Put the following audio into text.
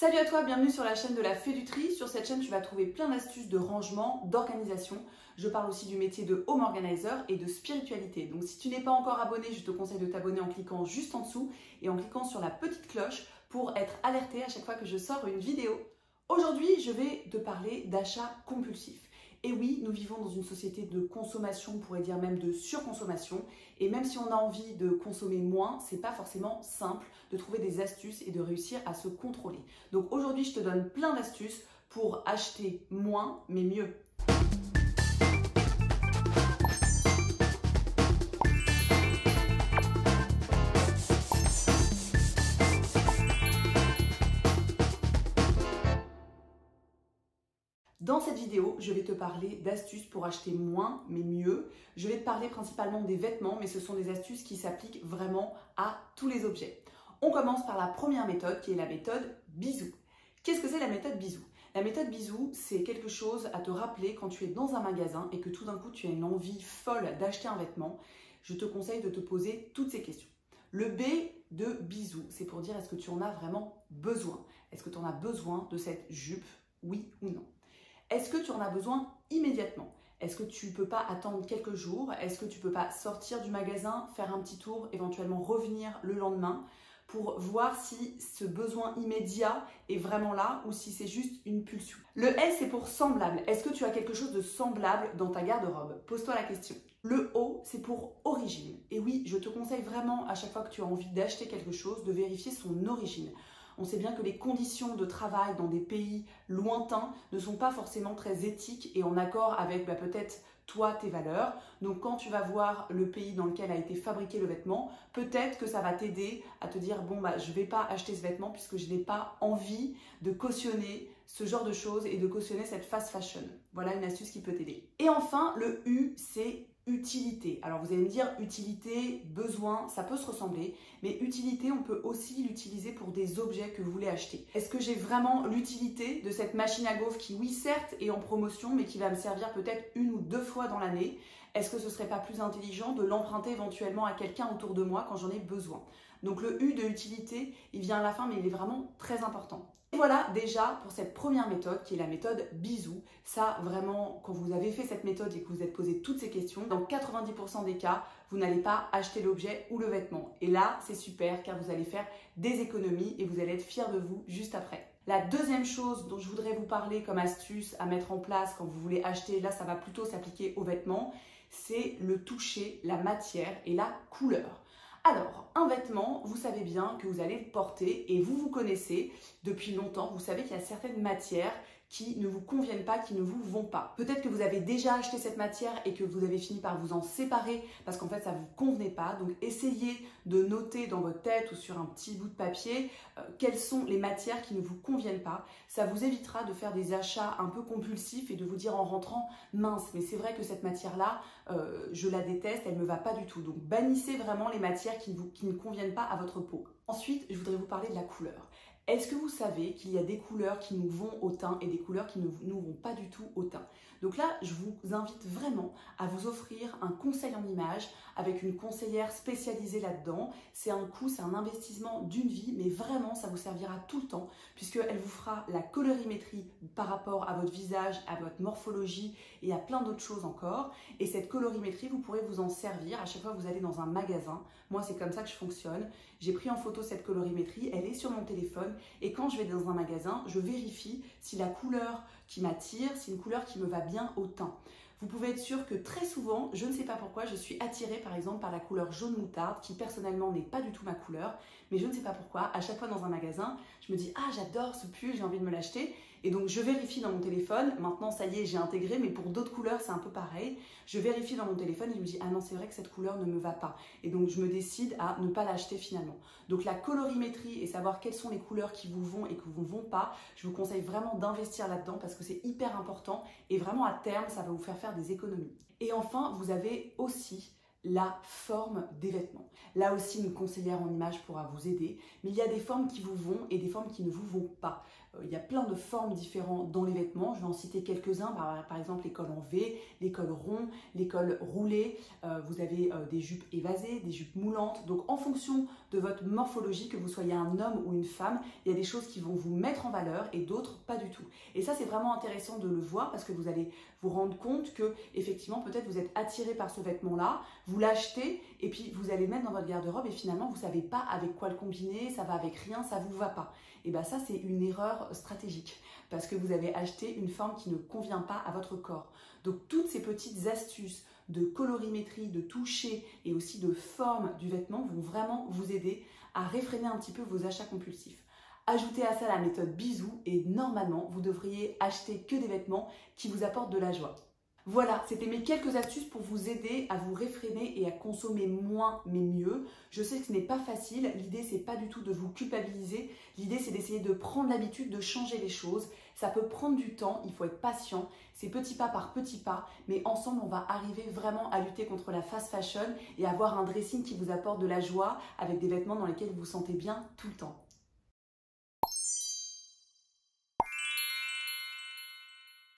Salut à toi, bienvenue sur la chaîne de la Fée du Tri. Sur cette chaîne, tu vas trouver plein d'astuces de rangement, d'organisation. Je parle aussi du métier de home organizer et de spiritualité. Donc si tu n'es pas encore abonné, je te conseille de t'abonner en cliquant juste en dessous et en cliquant sur la petite cloche pour être alerté à chaque fois que je sors une vidéo. Aujourd'hui, je vais te parler d'achat compulsif. Et oui, nous vivons dans une société de consommation, on pourrait dire même de surconsommation. Et même si on a envie de consommer moins, c'est pas forcément simple de trouver des astuces et de réussir à se contrôler. Donc aujourd'hui, je te donne plein d'astuces pour acheter moins, mais mieux. Dans cette vidéo, je vais te parler d'astuces pour acheter moins mais mieux. Je vais te parler principalement des vêtements, mais ce sont des astuces qui s'appliquent vraiment à tous les objets. On commence par la première méthode qui est la méthode bisou. Qu'est-ce que c'est la méthode bisou? La méthode bisou, c'est quelque chose à te rappeler quand tu es dans un magasin et que tout d'un coup tu as une envie folle d'acheter un vêtement. Je te conseille de te poser toutes ces questions. Le B de bisou, c'est pour dire est-ce que tu en as vraiment besoin? Est-ce que tu en as besoin de cette jupe? Oui ou non? Est-ce que tu en as besoin immédiatement? Est-ce que tu ne peux pas attendre quelques jours? Est-ce que tu ne peux pas sortir du magasin, faire un petit tour, éventuellement revenir le lendemain pour voir si ce besoin immédiat est vraiment là ou si c'est juste une pulsion? Le S c'est pour semblable. Est-ce que tu as quelque chose de semblable dans ta garde-robe? Pose-toi la question. Le O c'est pour origine. Et oui, je te conseille vraiment à chaque fois que tu as envie d'acheter quelque chose de vérifier son origine. On sait bien que les conditions de travail dans des pays lointains ne sont pas forcément très éthiques et en accord avec peut-être toi, tes valeurs. Donc quand tu vas voir le pays dans lequel a été fabriqué le vêtement, peut-être que ça va t'aider à te dire bon je vais pas acheter ce vêtement puisque je n'ai pas envie de cautionner ce genre de choses et de cautionner cette fast fashion. Voilà une astuce qui peut t'aider. Et enfin le U c'est utilité. Alors vous allez me dire utilité, besoin, ça peut se ressembler, mais utilité, on peut aussi l'utiliser pour des objets que vous voulez acheter. Est-ce que j'ai vraiment l'utilité de cette machine à gaufres qui, oui, certes, est en promotion, mais qui va me servir peut-être une ou deux fois dans l'année? Est-ce que ce serait pas plus intelligent de l'emprunter éventuellement à quelqu'un autour de moi quand j'en ai besoin? Donc le U de utilité, il vient à la fin, mais il est vraiment très important. Et voilà déjà pour cette première méthode qui est la méthode bisou. Ça vraiment, quand vous avez fait cette méthode et que vous êtes posé toutes ces questions, dans 90% des cas, vous n'allez pas acheter l'objet ou le vêtement. Et là, c'est super car vous allez faire des économies et vous allez être fiers de vous juste après. La deuxième chose dont je voudrais vous parler comme astuce à mettre en place quand vous voulez acheter, là ça va plutôt s'appliquer aux vêtements, c'est le toucher, la matière et la couleur. Alors, un vêtement, vous savez bien que vous allez le porter et vous vous connaissez depuis longtemps. Vous savez qu'il y a certaines matières qui ne vous conviennent pas, qui ne vous vont pas. Peut-être que vous avez déjà acheté cette matière et que vous avez fini par vous en séparer parce qu'en fait, ça ne vous convenait pas. Donc, essayez de noter dans votre tête ou sur un petit bout de papier quelles sont les matières qui ne vous conviennent pas. Ça vous évitera de faire des achats un peu compulsifs et de vous dire en rentrant « mince, mais c'est vrai que cette matière-là, je la déteste, elle ne me va pas du tout ». Donc, bannissez vraiment les matières qui ne conviennent pas à votre peau. Ensuite, je voudrais vous parler de la couleur. Est-ce que vous savez qu'il y a des couleurs qui nous vont au teint et des couleurs qui ne nous vont pas du tout au teint? Donc là, je vous invite vraiment à vous offrir un conseil en images avec une conseillère spécialisée là-dedans. C'est un coût, c'est un investissement d'une vie, mais vraiment, ça vous servira tout le temps puisqu'elle vous fera la colorimétrie par rapport à votre visage, à votre morphologie et à plein d'autres choses encore. Et cette colorimétrie, vous pourrez vous en servir à chaque fois que vous allez dans un magasin. Moi, c'est comme ça que je fonctionne. J'ai pris en photo cette colorimétrie, elle est sur mon téléphone. Et quand je vais dans un magasin, je vérifie si la couleur qui m'attire, si une couleur qui me va bien au teint. Vous pouvez être sûr que très souvent, je ne sais pas pourquoi, je suis attirée par exemple par la couleur jaune moutarde qui personnellement n'est pas du tout ma couleur, mais je ne sais pas pourquoi, à chaque fois dans un magasin, je me dis « Ah, j'adore ce pull, j'ai envie de me l'acheter ». Et donc je vérifie dans mon téléphone, maintenant ça y est, j'ai intégré, mais pour d'autres couleurs c'est un peu pareil. Je vérifie dans mon téléphone et je me dis « Ah non, c'est vrai que cette couleur ne me va pas ». Et donc je me décide à ne pas l'acheter finalement. Donc la colorimétrie et savoir quelles sont les couleurs qui vous vont et qui vous vont pas, je vous conseille vraiment d'investir là-dedans parce que c'est hyper important et vraiment à terme, ça va vous faire des économies. Et enfin, vous avez aussi la forme des vêtements. Là aussi, une conseillère en images pourra vous aider, mais il y a des formes qui vous vont et des formes qui ne vous vont pas. Il y a plein de formes différentes dans les vêtements, je vais en citer quelques-uns, par exemple les cols en V, les cols ronds, les cols roulés, vous avez des jupes évasées, des jupes moulantes, donc en fonction de votre morphologie, que vous soyez un homme ou une femme, il y a des choses qui vont vous mettre en valeur et d'autres pas du tout. Et ça, c'est vraiment intéressant de le voir parce que vous allez vous rendre compte que, effectivement, peut-être vous êtes attiré par ce vêtement-là, vous l'achetez et puis vous allez le mettre dans votre garde-robe et finalement, vous ne savez pas avec quoi le combiner, ça va avec rien, ça ne vous va pas. Et bien ça, c'est une erreur stratégique parce que vous avez acheté une forme qui ne convient pas à votre corps. Donc, toutes ces petites astuces de colorimétrie, de toucher et aussi de forme du vêtement vont vraiment vous aider à réfréner un petit peu vos achats compulsifs. Ajoutez à ça la méthode bisous et normalement, vous devriez acheter que des vêtements qui vous apportent de la joie. Voilà, c'était mes quelques astuces pour vous aider à vous réfréner et à consommer moins mais mieux. Je sais que ce n'est pas facile, l'idée c'est pas du tout de vous culpabiliser, l'idée c'est d'essayer de prendre l'habitude de changer les choses. Ça peut prendre du temps, il faut être patient, c'est petit pas par petit pas, mais ensemble on va arriver vraiment à lutter contre la fast fashion et avoir un dressing qui vous apporte de la joie avec des vêtements dans lesquels vous vous sentez bien tout le temps.